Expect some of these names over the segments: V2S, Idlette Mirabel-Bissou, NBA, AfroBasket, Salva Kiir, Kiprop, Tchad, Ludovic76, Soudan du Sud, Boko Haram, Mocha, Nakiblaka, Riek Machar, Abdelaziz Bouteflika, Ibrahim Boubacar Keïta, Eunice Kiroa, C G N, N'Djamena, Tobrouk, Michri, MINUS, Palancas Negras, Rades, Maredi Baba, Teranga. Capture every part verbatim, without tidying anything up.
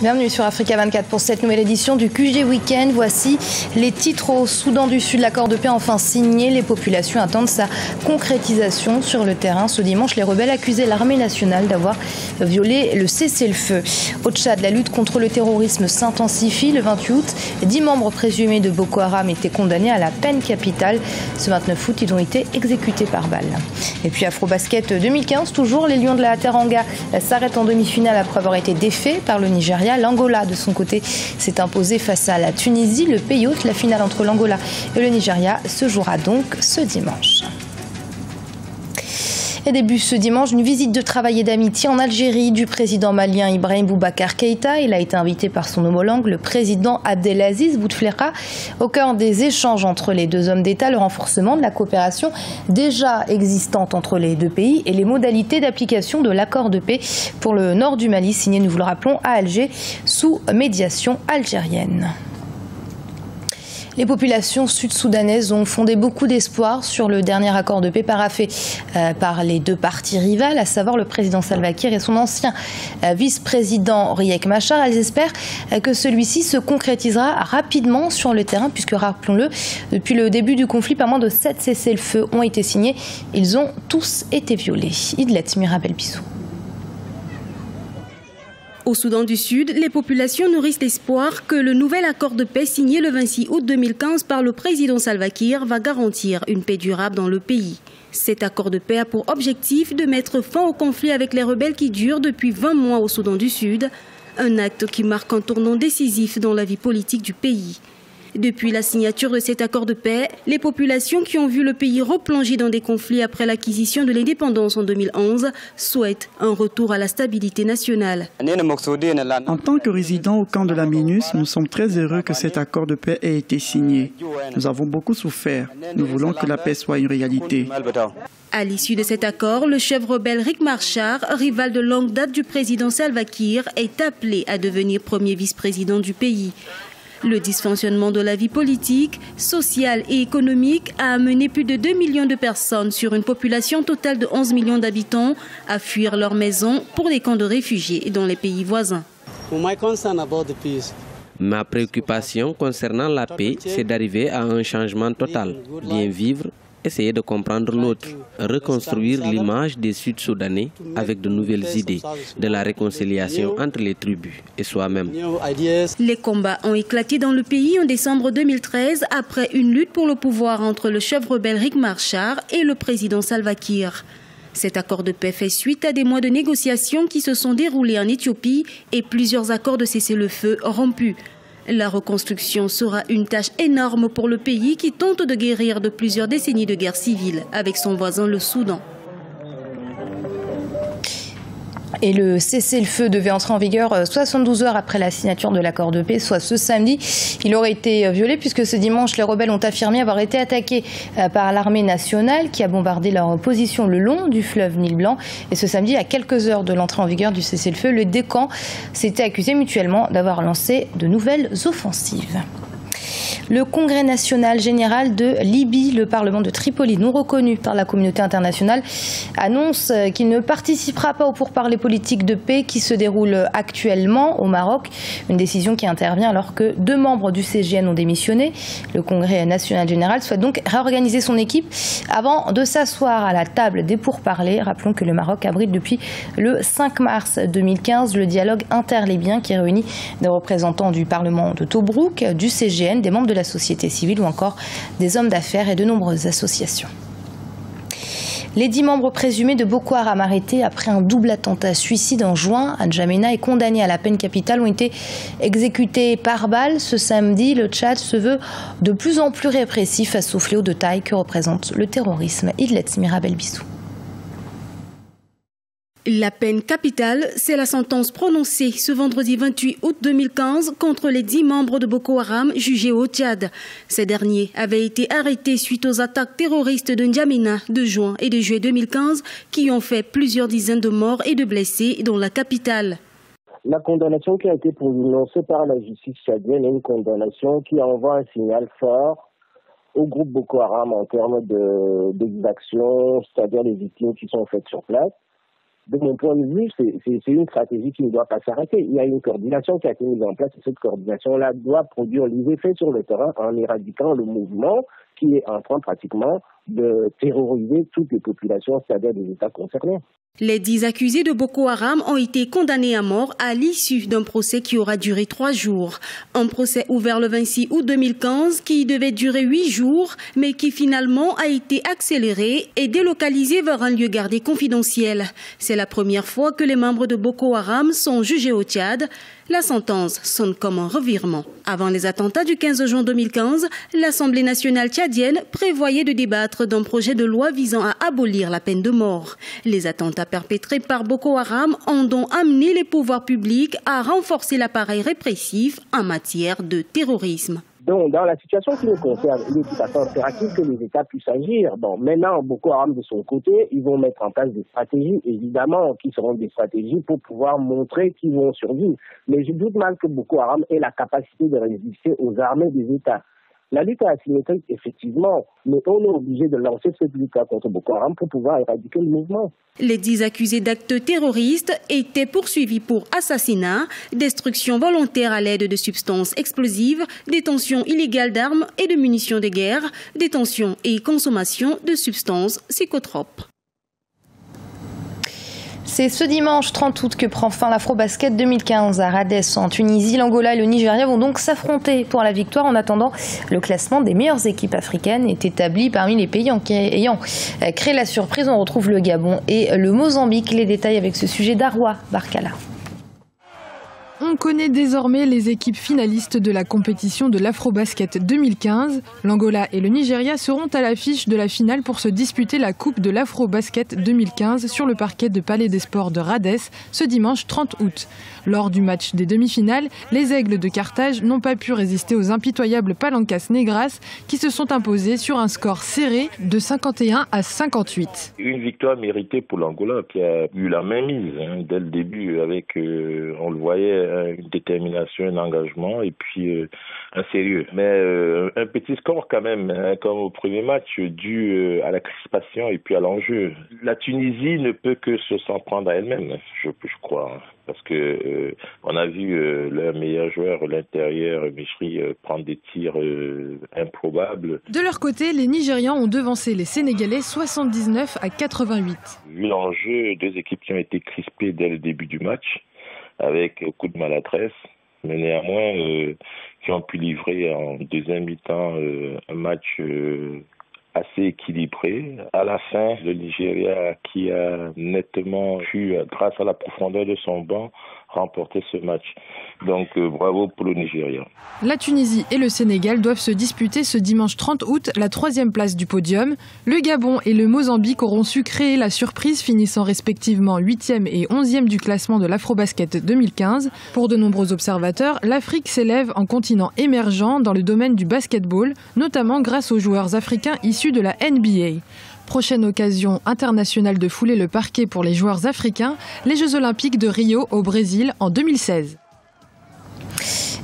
Bienvenue sur Africa vingt-quatre pour cette nouvelle édition du Q G Week-end. Voici les titres au Soudan du Sud. L'accord de paix enfin signé. Les populations attendent sa concrétisation sur le terrain. Ce dimanche, les rebelles accusaient l'armée nationale d'avoir violé le cessez-le-feu. Au Tchad, la lutte contre le terrorisme s'intensifie. Le vingt-huit août, dix membres présumés de Boko Haram étaient condamnés à la peine capitale. Ce vingt-neuf août, ils ont été exécutés par balle. Et puis AfroBasket deux mille quinze, toujours les Lions de la Teranga s'arrêtent en demi-finale après avoir été défaits par le Nigeria. L'Angola, de son côté, s'est imposée face à la Tunisie. Le pays hôte, la finale entre l'Angola et le Nigeria, se jouera donc ce dimanche. Et début ce dimanche, une visite de travail et d'amitié en Algérie du président malien Ibrahim Boubacar Keïta. Il a été invité par son homologue, le président Abdelaziz Bouteflika. Au cœur des échanges entre les deux hommes d'État, le renforcement de la coopération déjà existante entre les deux pays et les modalités d'application de l'accord de paix pour le nord du Mali, signé, nous vous le rappelons, à Alger, sous médiation algérienne. Les populations sud-soudanaises ont fondé beaucoup d'espoir sur le dernier accord de paix paraffé par les deux parties rivales, à savoir le président Salva Kiir et son ancien vice-président Riek Machar. Elles espèrent que celui-ci se concrétisera rapidement sur le terrain, puisque, rappelons-le, depuis le début du conflit, pas moins de sept cessez-le-feu ont été signés. Ils ont tous été violés. Idlette Mirabel-Bissou. Au Soudan du Sud, les populations nourrissent l'espoir que le nouvel accord de paix signé le vingt-six août deux mille quinze par le président Salva Kiir va garantir une paix durable dans le pays. Cet accord de paix a pour objectif de mettre fin au conflit avec les rebelles qui durent depuis vingt mois au Soudan du Sud, un acte qui marque un tournant décisif dans la vie politique du pays. Depuis la signature de cet accord de paix, les populations qui ont vu le pays replonger dans des conflits après l'acquisition de l'indépendance en deux mille onze souhaitent un retour à la stabilité nationale. En tant que résidents au camp de la MINUS, nous sommes très heureux que cet accord de paix ait été signé. Nous avons beaucoup souffert. Nous voulons que la paix soit une réalité. À l'issue de cet accord, le chef rebelle Riek Machar, rival de longue date du président Salva Kiir, est appelé à devenir premier vice-président du pays. Le dysfonctionnement de la vie politique, sociale et économique a amené plus de deux millions de personnes sur une population totale de onze millions d'habitants à fuir leurs maisons pour des camps de réfugiés dans les pays voisins. Ma préoccupation concernant la paix, c'est d'arriver à un changement total, bien vivre, essayer de comprendre l'autre, reconstruire l'image des Sud-Soudanais avec de nouvelles idées, de la réconciliation entre les tribus et soi-même. Les combats ont éclaté dans le pays en décembre deux mille treize après une lutte pour le pouvoir entre le chef rebelle Riek Machar et le président Salva Kiir. Cet accord de paix fait suite à des mois de négociations qui se sont déroulés en Éthiopie et plusieurs accords de cessez-le-feu rompus. La reconstruction sera une tâche énorme pour le pays qui tente de guérir de plusieurs décennies de guerre civile avec son voisin le Soudan. Et le cessez-le-feu devait entrer en vigueur soixante-douze heures après la signature de l'accord de paix, soit ce samedi. Il aurait été violé puisque ce dimanche, les rebelles ont affirmé avoir été attaqués par l'armée nationale qui a bombardé leur position le long du fleuve Nil Blanc. Et ce samedi, à quelques heures de l'entrée en vigueur du cessez-le-feu, les deux camps s'étaient accusés mutuellement d'avoir lancé de nouvelles offensives. Le Congrès national général de Libye, le Parlement de Tripoli, non reconnu par la communauté internationale, annonce qu'il ne participera pas aux pourparlers politiques de paix qui se déroulent actuellement au Maroc. Une décision qui intervient alors que deux membres du C G N ont démissionné. Le Congrès national général souhaite donc réorganiser son équipe avant de s'asseoir à la table des pourparlers. Rappelons que le Maroc abrite depuis le cinq mars deux mille quinze le dialogue interlibyen qui réunit des représentants du Parlement de Tobrouk, du C G N, des membres de la société civile ou encore des hommes d'affaires et de nombreuses associations. Les dix membres présumés de Boko Haram arrêtés après un double attentat suicide en juin à N'Djamena et condamnés à la peine capitale ont été exécutés par balle. Ce samedi, le Tchad se veut de plus en plus répressif face au fléau de taille que représente le terrorisme. Idlette Mirabel-Bissou. La peine capitale, c'est la sentence prononcée ce vendredi vingt-huit août deux mille quinze contre les dix membres de Boko Haram jugés au Tchad. Ces derniers avaient été arrêtés suite aux attaques terroristes de N'Djamena de juin et de juillet deux mille quinze qui ont fait plusieurs dizaines de morts et de blessés dans la capitale. La condamnation qui a été prononcée par la justice tchadienne est une condamnation qui envoie un signal fort au groupe Boko Haram en termes d'exactions, c'est-à-dire les victimes qui sont faites sur place. de mon point de vue, c'est une stratégie qui ne doit pas s'arrêter. Il y a une coordination qui a été mise en place et cette coordination-là doit produire les effets sur le terrain en éradiquant le mouvement qui est en train pratiquement de terroriser toutes les populations, c'est-à-dire des États concernés. Les dix accusés de Boko Haram ont été condamnés à mort à l'issue d'un procès qui aura duré trois jours. Un procès ouvert le vingt-six août deux mille quinze qui devait durer huit jours, mais qui finalement a été accéléré et délocalisé vers un lieu gardé confidentiel. C'est la première fois que les membres de Boko Haram sont jugés au Tchad. La sentence sonne comme un revirement. Avant les attentats du quinze juin deux mille quinze, l'Assemblée nationale tchadienne prévoyait de débattre d'un projet de loi visant à abolir la peine de mort. Les attentats perpétrés par Boko Haram ont donc amené les pouvoirs publics à renforcer l'appareil répressif en matière de terrorisme. Donc, dans la situation qui nous concerne, il est tout à fait impératif que les États puissent agir. Bon, maintenant, Boko Haram de son côté, ils vont mettre en place des stratégies, évidemment, qui seront des stratégies pour pouvoir montrer qu'ils vont survivre. Mais je doute mal que Boko Haram ait la capacité de résister aux armées des États. La lutte est asymétrique, effectivement, mais on est obligé de lancer cette lutte contre Boko Haram pour pouvoir éradiquer le mouvement. Les dix accusés d'actes terroristes étaient poursuivis pour assassinat, destruction volontaire à l'aide de substances explosives, détention illégale d'armes et de munitions de guerre, détention et consommation de substances psychotropes. C'est ce dimanche trente août que prend fin l'AfroBasket deux mille quinze à Rades en Tunisie. L'Angola et le Nigeria vont donc s'affronter pour la victoire. En attendant, le classement des meilleures équipes africaines est établi parmi les pays ayant créé la surprise. On retrouve le Gabon et le Mozambique. Les détails avec ce sujet d'Arwa Barkala. On connaît désormais les équipes finalistes de la compétition de l'AfroBasket deux mille quinze. L'Angola et le Nigeria seront à l'affiche de la finale pour se disputer la coupe de l'AfroBasket deux mille quinze sur le parquet de Palais des Sports de Rades ce dimanche trente août. Lors du match des demi-finales, les Aigles de Carthage n'ont pas pu résister aux impitoyables Palancas Negras qui se sont imposés sur un score serré de cinquante et un à cinquante-huit. Une victoire méritée pour l'Angola qui a eu la main mise hein, dès le début avec, euh, on le voyait, une détermination, un engagement et puis euh, un sérieux. Mais euh, un petit score quand même, hein, comme au premier match, dû euh, à la crispation et puis à l'enjeu. La Tunisie ne peut que s'en prendre à elle-même, je, je crois, hein, parce que euh, on a vu euh, leur meilleur joueur, l'intérieur, Michri, euh, prendre des tirs euh, improbables. De leur côté, les Nigérians ont devancé les Sénégalais soixante-dix-neuf à quatre-vingt-huit. Vu l'enjeu, deux équipes qui ont été crispées dès le début du match, avec beaucoup de maladresse, mais néanmoins euh, qui ont pu livrer en deuxième mi-temps euh, un match euh, assez équilibré. À la fin, le Nigeria qui a nettement pu, grâce à la profondeur de son banc, remporter ce match. Donc euh, bravo pour le Nigeria. La Tunisie et le Sénégal doivent se disputer ce dimanche trente août la troisième place du podium. Le Gabon et le Mozambique auront su créer la surprise finissant respectivement huitième et onzième du classement de l'AfroBasket deux mille quinze. Pour de nombreux observateurs, l'Afrique s'élève en continent émergent dans le domaine du basketball, notamment grâce aux joueurs africains issus de la N B A. Prochaine occasion internationale de fouler le parquet pour les joueurs africains, les Jeux Olympiques de Rio au Brésil en deux mille seize.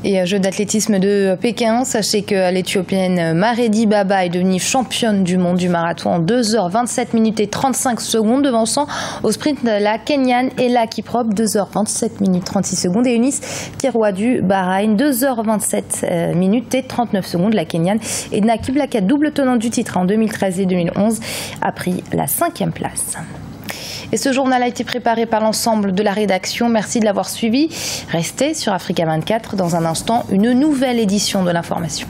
Et Jeux d'athlétisme de Pékin, sachez que l'Éthiopienne Maredi Baba est devenue championne du monde du marathon en deux heures vingt-sept minutes et trente-cinq secondes, devançant au sprint la Kenyane et la Kiprop deux heures vingt-sept minutes trente-six secondes et Eunice Kiroa du Bahreïn deux heures vingt-sept minutes et trente-neuf secondes. La Kenyane et Nakiblaka, double tenant du titre en deux mille treize et deux mille onze, a pris la cinquième place. Et ce journal a été préparé par l'ensemble de la rédaction. Merci de l'avoir suivi. Restez sur Africa vingt-quatre. Dans un instant, une nouvelle édition de l'information.